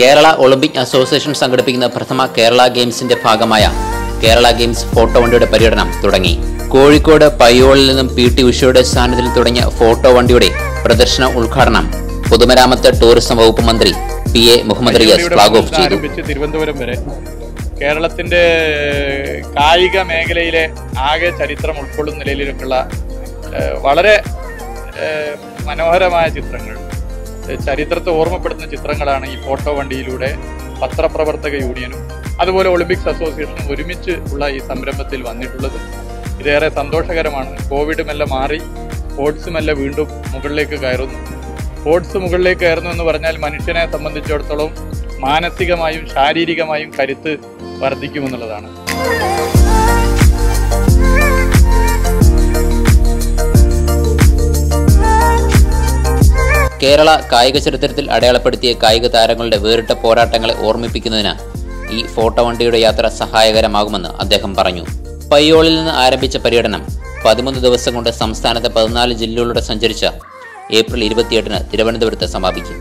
Kerala Olympic association സംഘടിപ്പിക്കുന്ന പ്രഥമ കേരള ഗെയിംസിന്റെ ഭാഗമായ കേരള ഗെയിംസ് ഫോട്ടോ വണ്ടിയുടെ പര്യടനം തുടങ്ങി. കോഴിക്കോട് പയ്യോളിൽ നിന്നും P.T. ഉഷയുടെ സാന്നിധ്യത്തിൽ തുടങ്ങിയ ഫോട്ടോ വണ്ടിയുടെ പ്രദർശന ഉദ്ഘാടനം പൊതുമരാമത്ത് ടൂറിസം വകുപ്പ് മന്ത്രി P.A. Muhammad Riyas flag off ചെയ്തു. തിരുവനന്തപുരം വരെ കേരളത്തിന്റെ കായിക മേഖലയിലെ ആകെ ചരിത്രം ഉൾക്കൊള്ളുന്ന നിലയിലേക്കുള്ള വളരെ മനോഹരമായ ചിത്രങ്ങൾ, ചരിത്രത്തെ ഓർമ്മപ്പെടുത്തുന്ന ചിത്രങ്ങളാണ് ഈ ഫോട്ടോ വണ്ടിയിലൂടെ പത്രപ്രവർത്തക യൂണിയനും അതുപോലെ ഒളിമ്പിക്സ് അസോസിയേഷനും ഒരുമിച്ച് ഉള്ള ഈ സംരംഭത്തിൽ വന്നിട്ടുള്ളത്. ഇതേറെ സന്തോഷകരമാണ്. കോവിഡ് മെല്ലെ മാറി, സ്പോർട്സ് മെല്ലെ വീണ്ടും മുകളിലേക്ക് കയറുന്നു. സ്പോർട്സ് മുകളിലേക്ക് കയറുന്നു എന്ന് പറഞ്ഞാൽ മനുഷ്യനെ സംബന്ധിച്ചിടത്തോളം മാനസികമായും ശാരീരികമായും കരുത്ത് വർദ്ധിക്കുമെന്നുള്ളതാണ്. കേരള കായിക ചരിത്രത്തിൽ അടയാളപ്പെടുത്തിയ കായിക താരങ്ങളുടെ വേറിട്ട പോരാട്ടങ്ങളെ ഓർമ്മിപ്പിക്കുന്നതിന് ഈ ഫോട്ടോ വണ്ടിയുടെ യാത്ര സഹായകരമാകുമെന്ന് അദ്ദേഹം പറഞ്ഞു. പയ്യോളിൽ നിന്ന് ആരംഭിച്ച പര്യടനം 13 ദിവസം കൊണ്ട് സംസ്ഥാനത്തെ 14 ജില്ലകളിലൂടെ സഞ്ചരിച്ച് ഏപ്രിൽ 28-ന് തിരുവനന്തപുരത്ത് സമാപിക്കും.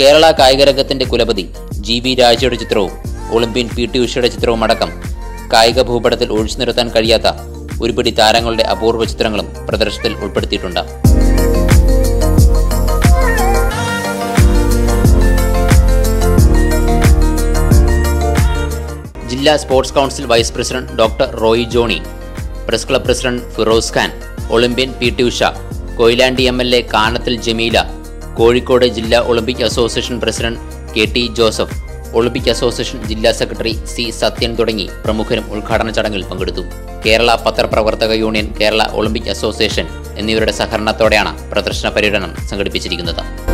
കേരള കായികരംഗത്തിന്റെ കുലപതി G B രാജയുടെ ചിത്രവും ഒളിമ്പ്യൻ P.T. ഉഷയുടെ ചിത്രവും അടക്കം കായിക ഭൂപടത്തിൽ ഒഴിച്ചു നിർത്താൻ കഴിയാത്ത ഒരുപിടി താരങ്ങളുടെ അപൂർവ ചിത്രങ്ങളും പ്രദർശനത്തിൽ ഉൾപ്പെടുത്തിയിട്ടുണ്ട്. ജില്ലാ sports council vice president doctor Roy Johny, press club president Firoz Khan, Olympian P.T. Usha, Koyilandy MLA Kanathil Jameela, Kozhikode ജില്ലാ Olympic association president KT. Joseph, Olympic association ജില്ലാ സെക്രട്ടറി C. സത്യൻ തുടങ്ങി പ്രമുഖരും ഉദ്ഘാടന ചടങ്ങിൽ പങ്കെടുത്തു. കേരള പത്രപ്രവർത്തക യൂണിയൻ, കേരള ഒളിമ്പിക് അസോസിയേഷൻ എന്നിവരുടെ സഹകരണത്തോടെയാണ് പ്രദർശന പര്യടനം സംഘടിപ്പിച്ചിരിക്കുന്നത്.